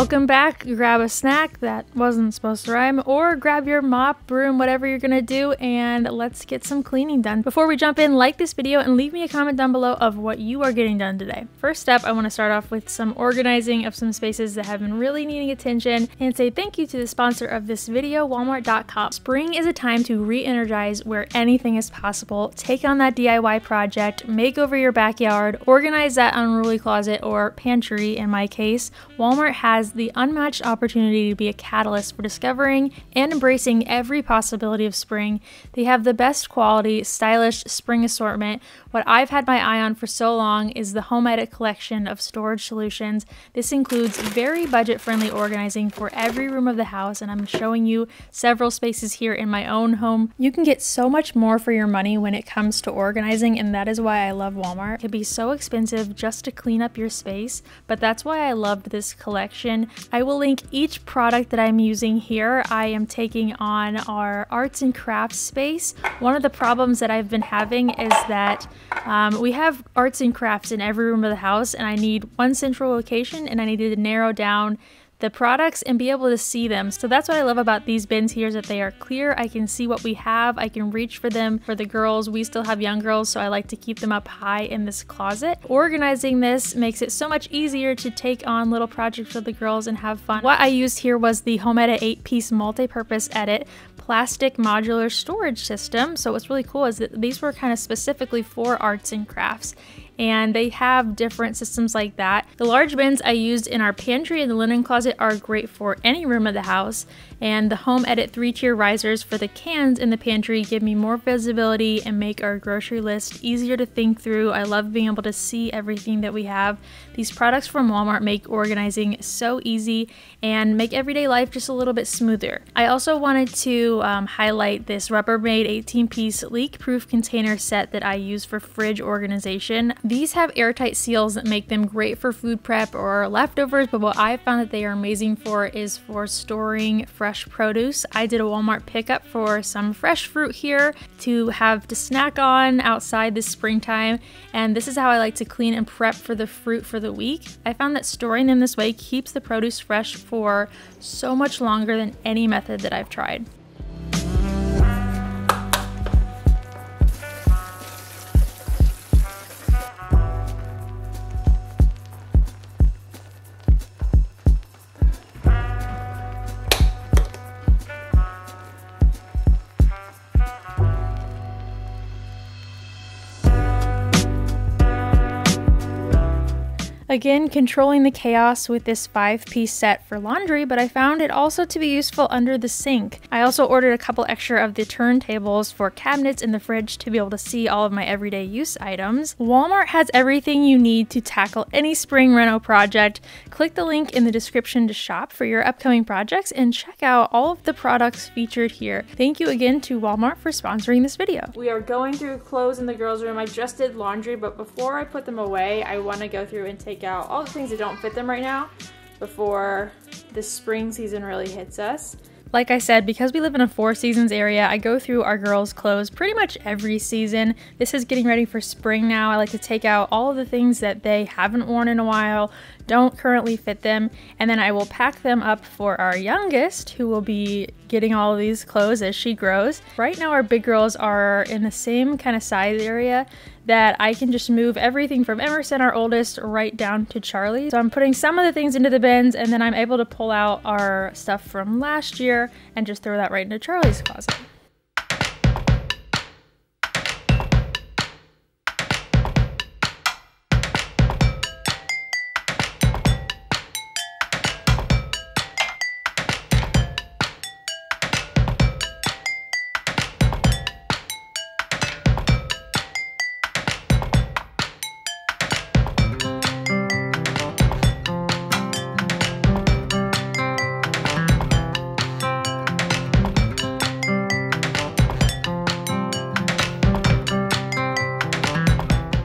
Welcome back. Grab a snack that wasn't supposed to rhyme, or grab your mop, broom, whatever you're gonna do, and let's get some cleaning done. Before we jump in, like this video and leave me a comment down below of what you are getting done today. First up, I want to start off with some organizing of some spaces that have been really needing attention, and say thank you to the sponsor of this video, Walmart.com. Spring is a time to re-energize where anything is possible. Take on that DIY project, make over your backyard, organize that unruly closet or pantry in my case. Walmart has the unmatched opportunity to be a catalyst for discovering and embracing every possibility of spring. They have the best quality, stylish spring assortment. What I've had my eye on for so long is the Home Edit collection of storage solutions. This includes very budget-friendly organizing for every room of the house, and I'm showing you several spaces here in my own home. You can get so much more for your money when it comes to organizing, and that is why I love Walmart. It can be so expensive just to clean up your space, but that's why I loved this collection. I will link each product that I'm using here. I am taking on our arts and crafts space. One of the problems that I've been having is that we have arts and crafts in every room of the house, and I need one central location, and I needed to narrow down the products and be able to see them. So that's what I love about these bins here, is that they are clear. I can see what we have. I can reach for them. For the girls, we still have young girls, so I like to keep them up high in this closet. Organizing this makes it so much easier to take on little projects with the girls and have fun. What I used here was the Home Edit 8-piece multi-purpose edit plastic modular storage system. So what's really cool is that these were kind of specifically for arts and crafts, and they have different systems like that. The large bins I used in our pantry and the linen closet are great for any room of the house, and the Home Edit 3-tier risers for the cans in the pantry give me more visibility and make our grocery list easier to think through. I love being able to see everything that we have. These products from Walmart make organizing so easy and make everyday life just a little bit smoother. I also wanted to highlight this Rubbermaid 18-piece leak-proof container set that I use for fridge organization. These have airtight seals that make them great for food prep or leftovers, but what I found that they are amazing for is for storing fresh produce. I did a Walmart pickup for some fresh fruit here to have to snack on outside this springtime, and this is how I like to clean and prep for the fruit for the week. I found that storing them this way keeps the produce fresh for so much longer than any method that I've tried. Again, controlling the chaos with this 5-piece set for laundry, but I found it also to be useful under the sink. I also ordered a couple extra of the turntables for cabinets in the fridge to be able to see all of my everyday use items. Walmart has everything you need to tackle any spring reno project. Click the link in the description to shop for your upcoming projects and check out all of the products featured here. Thank you again to Walmart for sponsoring this video. We are going through clothes in the girls' room. I just did laundry, but before I put them away, I want to go through and take out all the things that don't fit them right now before the spring season really hits us. Like I said, because we live in a 4 seasons area, I go through our girls' clothes pretty much every season. This is getting ready for spring now. I like to take out all of the things that they haven't worn in a while, don't currently fit them, and then I will pack them up for our youngest, who will be getting all of these clothes as she grows. Right now our big girls are in the same kind of size area that I can just move everything from Emerson, our oldest, right down to Charlie. So I'm putting some of the things into the bins, and then I'm able to pull out our stuff from last year and just throw that right into Charlie's closet.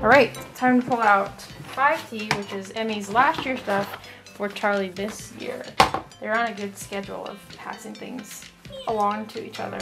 Alright, time to pull out 5T, which is Emmy's last year stuff, for Charlie this year. They're on a good schedule of passing things along to each other.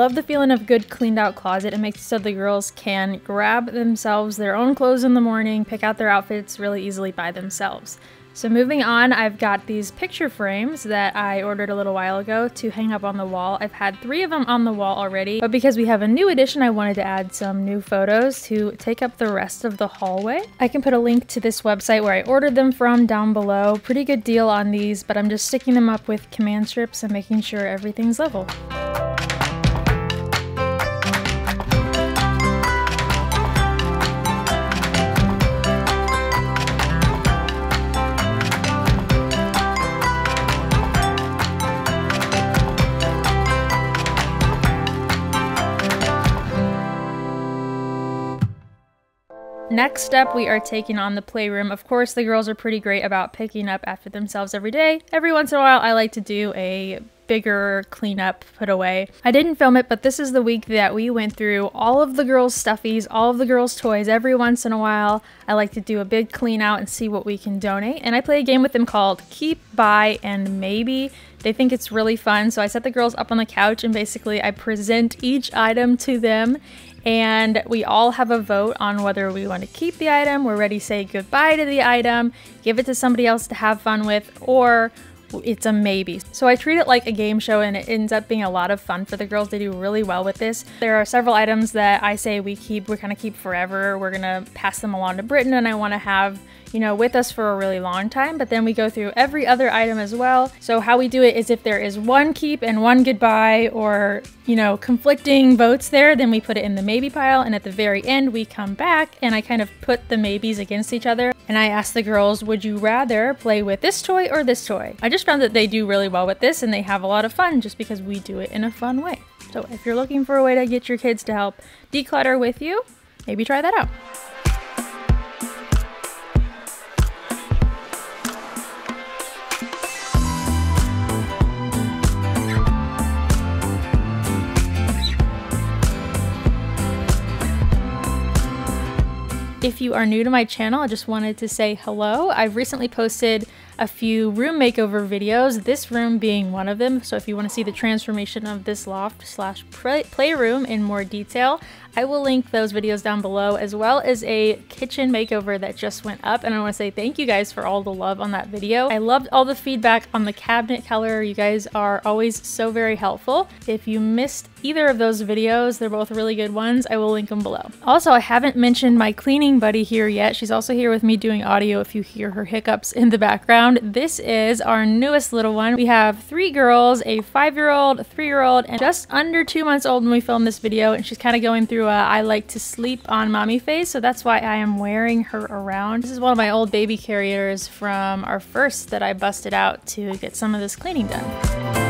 love the feeling of good cleaned out closet. It makes it so the girls can grab themselves their own clothes in the morning, pick out their outfits really easily by themselves. So moving on, I've got these picture frames that I ordered a little while ago to hang up on the wall. I've had 3 of them on the wall already, but because we have a new addition, I wanted to add some new photos to take up the rest of the hallway. I can put a link to this website where I ordered them from down below. Pretty good deal on these, but I'm just sticking them up with command strips and making sure everything's level. Next up, we are taking on the playroom. Of course, the girls are pretty great about picking up after themselves every day. Every once in a while, I like to do a bigger cleanup, put away. I didn't film it, but this is the week that we went through all of the girls' stuffies, all of the girls' toys. Every once in a while, I like to do a big clean out and see what we can donate. And I play a game with them called Keep, Buy, and Maybe. They think it's really fun, so I set the girls up on the couch and basically I present each item to them. And we all have a vote on whether we want to keep the item, we're ready to say goodbye to the item, give it to somebody else to have fun with, or it's a maybe. So I treat it like a game show and it ends up being a lot of fun for the girls. They do really well with this. There are several items that I say we're gonna keep forever. We're gonna pass them along to Britain and I wanna have, you know, with us for a really long time, but then we go through every other item as well. So how we do it is if there is one keep and one goodbye or, you know, conflicting votes there, then we put it in the maybe pile and at the very end we come back and I kind of put the maybes against each other and I ask the girls, would you rather play with this toy or this toy? I just found that they do really well with this and they have a lot of fun just because we do it in a fun way. So if you're looking for a way to get your kids to help declutter with you, maybe try that out. If you are new to my channel, I just wanted to say hello. I've recently posted a few room makeover videos, this room being one of them. So if you want to see the transformation of this loft slash playroom in more detail, I will link those videos down below as well as a kitchen makeover that just went up. And I want to say thank you guys for all the love on that video. I loved all the feedback on the cabinet color. You guys are always so very helpful. If you missed either of those videos, they're both really good ones. I will link them below. Also, I haven't mentioned my cleaning buddy here yet. She's also here with me doing audio if you hear her hiccups in the background. This is our newest little one. We have 3 girls, a 5-year-old, a 3-year-old, and just under 2 months old when we filmed this video. And she's kind of going through a I like to sleep on mommy phase. So that's why I am wearing her around. This is one of my old baby carriers from our first that I busted out to get some of this cleaning done.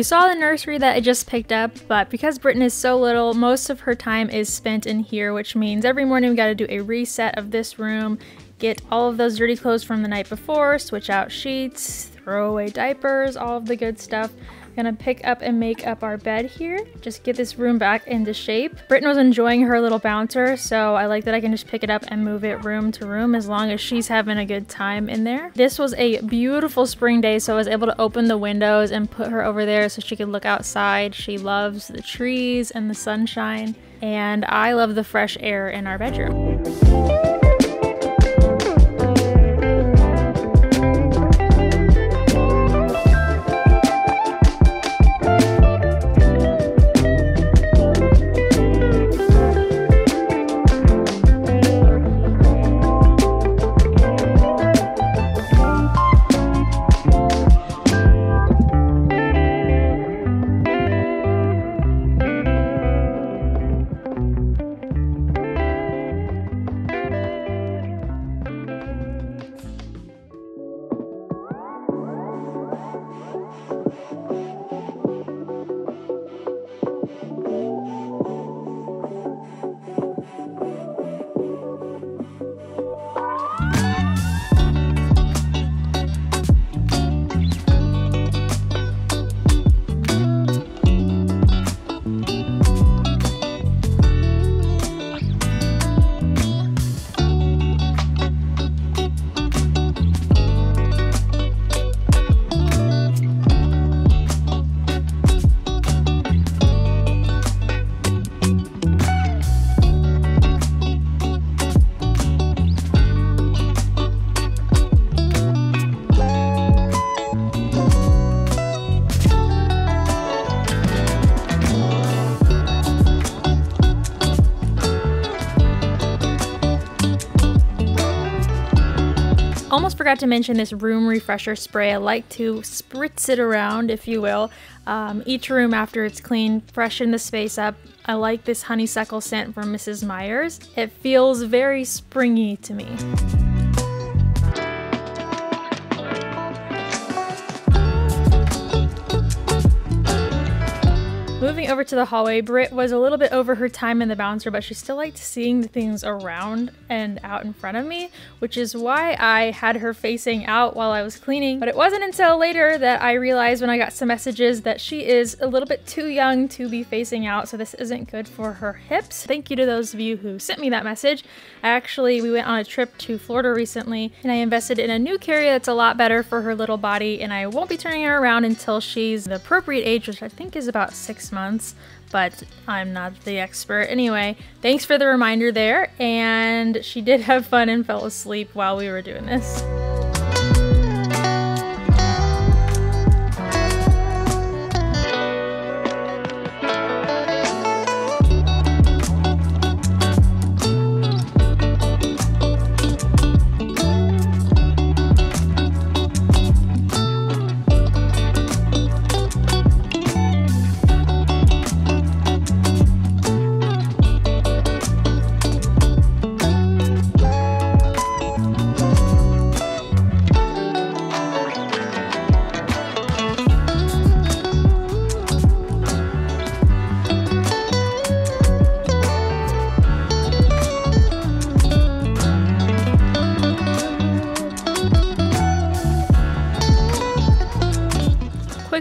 you saw the nursery that I just picked up, but because Britton is so little, most of her time is spent in here, which means every morning we gotta do a reset of this room, get all of those dirty clothes from the night before, switch out sheets, throw away diapers, all of the good stuff. Gonna pick up and make up our bed here, just get this room back into shape. Britton was enjoying her little bouncer, so I like that I can just pick it up and move it room to room as long as she's having a good time in there. This was a beautiful spring day, so I was able to open the windows and put her over there so she could look outside. She loves the trees and the sunshine, and I love the fresh air in our bedroom. Almost forgot to mention this room refresher spray. I like to spritz it around, if you will, each room after it's clean, freshen the space up. I like this honeysuckle scent from Mrs. Myers. It feels very springy to me. Moving over to the hallway, Britt was a little bit over her time in the bouncer, but she still liked seeing the things around and out in front of me, which is why I had her facing out while I was cleaning. But it wasn't until later that I realized when I got some messages that she is a little bit too young to be facing out, so this isn't good for her hips. Thank you to those of you who sent me that message. We went on a trip to Florida recently, and I invested in a new carrier that's a lot better for her little body, and I won't be turning her around until she's the appropriate age, which I think is about 6 months, but I'm not the expert. Anyway, thanks for the reminder there, and she did have fun and fell asleep while we were doing this.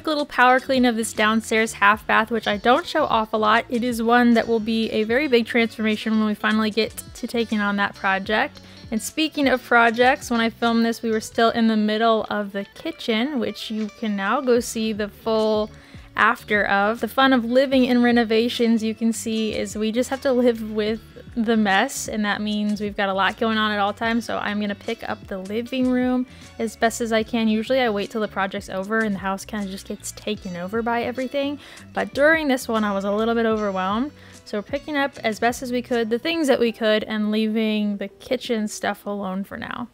Little power clean of this downstairs half bath, which I don't show off a lot. It is one that will be a very big transformation when we finally get to taking on that project. And speaking of projects, when I filmed this, we were still in the middle of the kitchen, which you can now go see the full after of. The fun of living in renovations, you can see, is we just have to live with the mess, and that means we've got a lot going on at all times, so I'm gonna pick up the living room as best as I can. Usually I wait till the project's over and the house kind of just gets taken over by everything, but during this one I was a little bit overwhelmed, so we're picking up as best as we could the things that we could and leaving the kitchen stuff alone for now.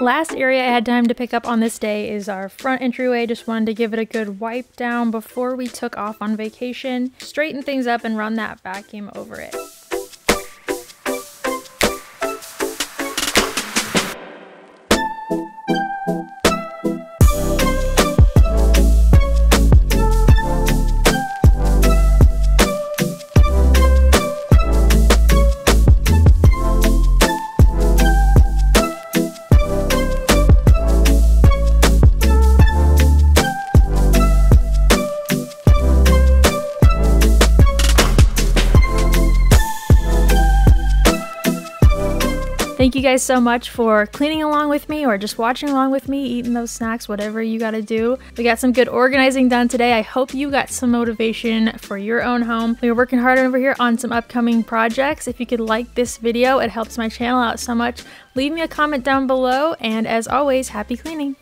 Last area I had time to pick up on this day is our front entryway. Just wanted to give it a good wipe down before we took off on vacation, straighten things up and run that vacuum over it. Thank you guys so much for cleaning along with me or just watching along with me, eating those snacks, whatever you gotta do. We got some good organizing done today. I hope you got some motivation for your own home. We are working hard over here on some upcoming projects. If you could like this video, it helps my channel out so much. Leave me a comment down below, and as always, happy cleaning.